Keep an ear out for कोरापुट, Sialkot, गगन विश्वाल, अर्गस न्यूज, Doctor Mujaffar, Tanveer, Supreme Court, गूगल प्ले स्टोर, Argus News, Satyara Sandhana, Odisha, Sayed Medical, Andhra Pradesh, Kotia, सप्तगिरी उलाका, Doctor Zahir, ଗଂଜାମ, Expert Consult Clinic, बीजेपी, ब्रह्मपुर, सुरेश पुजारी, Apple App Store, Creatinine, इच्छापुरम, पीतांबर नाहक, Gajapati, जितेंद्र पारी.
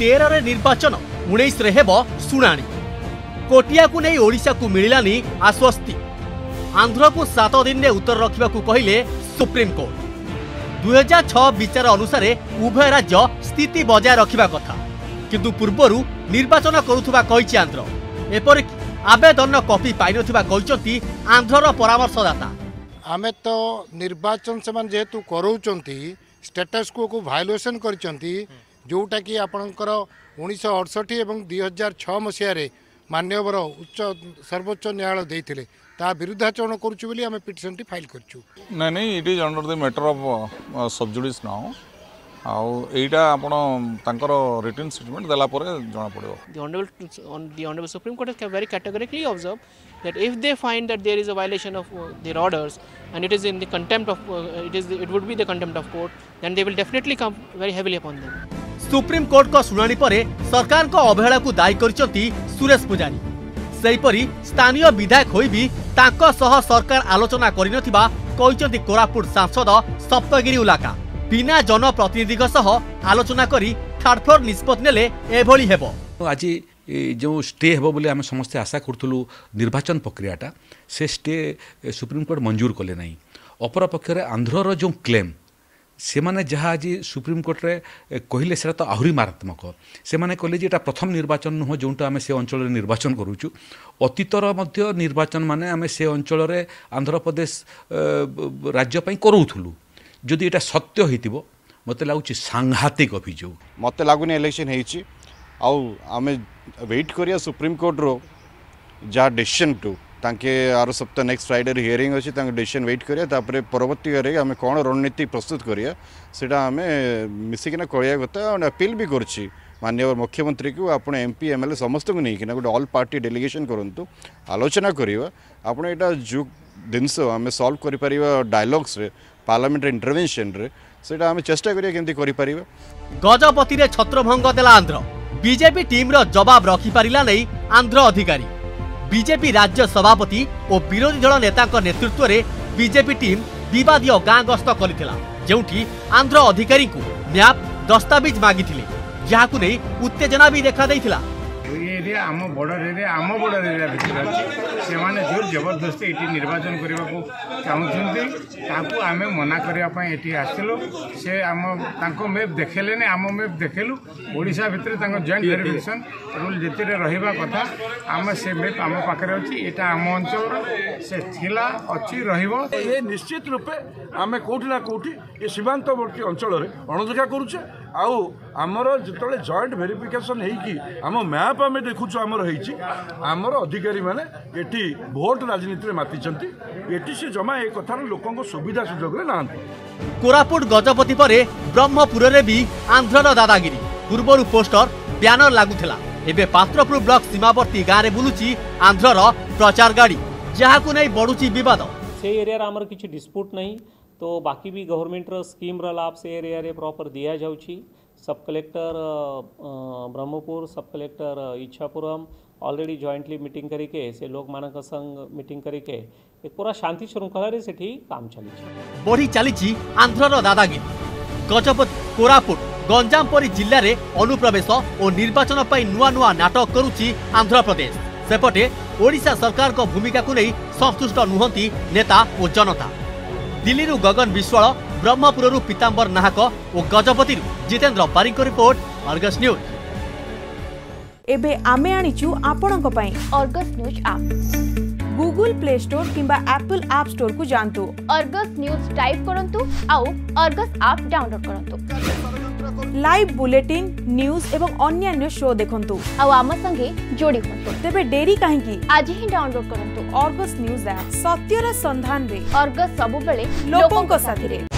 2013 रे निर्वाचन 19 रे हेबो सुनाणी। कोटिया को नहीं ओडिशा को मिलानी आश्वस्ति। आंध्र को 7 दिन में उत्तर रखा कहले सुप्रीम कोर्ट। 2006 विचार अनुसार उभय राज्य स्थिति बजाय रखा कथा, किंतु पूर्वर निर्वाचन करुवा आंध्र एपरिक आवेदन कॉपी पाई ना आंध्र परामर्शदाता। आमे तो निर्वाचन से मान जेतु करोचंती स्टेटस को वायोलेशन करचंती जोटा कि आपणकर 1968 एवं 2006 मसीह मान्यवर उच्च सर्वोच्च न्यायालय देते विरुद्धाचरण करुचु बोली आमे पिटिशन टी फाइल करचु। नहीं नहीं, it is under the matter of sub judice now. Written statement देला परे जना पड़ो। The honorable Supreme Court has very categorically observed that if they find that there is a violation of their orders and it is in the contempt of it would be the contempt of court, then they will definitely come very heavily upon them. Supreme Court का सुनानी परे सरकार को अवहेला को दायी करचंती सुरेश पुजारी। सही परी स्थानीय विधायक होई भी ताको सह सरकार आलोचना करिनथिबा कहचंती कोरापुट सांसद सप्तगिरी उलाका। बिना जनप्रतिनिधि आलोचना करी थर्ड फ्लोर निष्पत्ति नेले एभली हेबो। आज जो स्टे हेबो बोले हम समस्त आशा करथुलु, निर्वाचन प्रक्रियाटा से स्टे सुप्रीम कोर्ट मंजूर कले नहीं। अपर पक्ष आंध्र रो जो क्लेम से माने जहाँ आज सुप्रीम कोर्ट रे कहले से तो आहरी मारात्मक। से माने कहले जे एटा प्रथम निर्वाचन नुह जोंटा आमे से अंचल रे निर्वाचन करूचु। अतीतर मध्य निर्वाचन माने आमे से अंचल रे आंध्र प्रदेश राज्य पई करूथुलु। जदि एटा सत्य होइतिबो मते लागुची सांघातिक अभियोग। मते लागुनी इलेक्शन हेइची आउ आमे वेट करिया सुप्रीम कोर्ट रो जा डिसिजन टू तांके आरो सप्ताह नेक्स्ट फ्राइडे रे हियरिंग अछि। तांके डिसिजन वेट करिया तापरे परवर्ती रे आमे कोन रणनीति प्रस्तुत करिया सेटा आमे मिसी किना करिया गता। और अपील भी करछि माननीय मुख्यमंत्री को आपण एमपी एमएलए समस्त को नहीं किना गोटे ऑल पार्टी डेलीगेशन करंतु आलोचना करिवा आपण एटा जो दिनस आमे सॉल्व करि परिवा डायलॉग्स रे पार्लियामेंट इंटरवेंशन रे सेटा आमे चेष्टा करिया केंती करि परिवा। गजपति रे छत्रभंग देला आंध्र। बीजेपी टीम रो जवाब रखि परिला नै आंध्र अधिकारी। बीजेपी राज्य सभापति और विरोधी दल नेता नेतृत्व रे बीजेपी टीम विवादियों गाँ गस्त करथिला, जेउठी आंध्र अधिकारी को म्याप दस्तावेज मागिथिले, जहाकु नै उत्तेजना भी देखा दैथिला। एरिया आम बॉर्डर एरिया भितर से माने जोर जबरदस्ती एटी निर्वाचन करबा को चाहुचंती। ताकू आमे मना करबा पय एटी आसिलो। से आम तांको मैप देखेले ने आम मैप देखेलु। ओडिसा भितर तांको जॉइंट वेरिफिकेशन रूल जेते रहबा कथा आमे से मैप आम पाखरे अछि। एटा आम अंचल से थिला अछि रहइबो। ए निश्चित रूपे आमे कोठला कोठी ए सीमांतवर्ती अंचल रे अणदेखा करूछे। आउ आमर जतले जॉइंट वेरिफिकेशन हेकी आम मैप आम देखुछु आमर हेची। आमर अधिकारी माने एटी वोट राजनीति रे मातिचंती। एटी से जमा ए कथार लोकन को सुविधा सुजोग रे नांती। कोरापुट गजपति परे ब्रह्मपुर रे भी आंध्र रो दादागिरी। पूर्वरु पोस्टर ब्यानर लागुथला, एबे पात्रपुर ब्लॉक सीमावर्ती गां रे बुलुची आंध्र रो प्रचार गाड़ी, जहाकु नै बडुची विवाद। से एरिया रे आमर किछि डिस्प्यूट नै, तो बाकी भी गवर्नमेंट रो स्कीम रो लाभ से एरिया रे प्रॉपर दिया जाउची। सब collector ब्रह्मपुर, sub collector इच्छापुरम already jointly meeting करके से लोग मानक संग मीटिंग करके एक पूरा शांति श्रृंखला रे सेठी काम चली बढ़ी चली आंध्र रो दादागिरी। गजपति, कोरापुट, गंजाम परी जिल्ला रे अनुप्रवेश और निर्वाचन पई नुआ नुआ नाटक करूची आंध्र प्रदेश। सेपटे ओडिशा सरकार को भूमिका को नहीं संतुष्ट नुहंती नेता और जनता। दिल्ली रु गगन विश्वाल, ब्रह्मपुरु पीतांबर नाहक और गजपति जितेंद्र पारी को रिपोर्ट, अर्गस न्यूज। एबे आमे आनिचु आपण को पाई अर्गस न्यूज app. गूगल प्ले स्टोर किंबा एप्पल ऐप स्टोर को जानतु। अर्गस न्यूज टाइप करंतु आउ अर्गस ऐप डाउनलोड करंतु। लाइव बुलेटिन, न्यूज एवं अन्य शो देखंतु आउ आम संगे जोडी होंतु। तेबे डेरी काहे की आज ही डाउनलोड करंतु अर्गस न्यूज ऐप। सत्यरा संधान रे अर्गस सब बेले लोकों को साथी रे।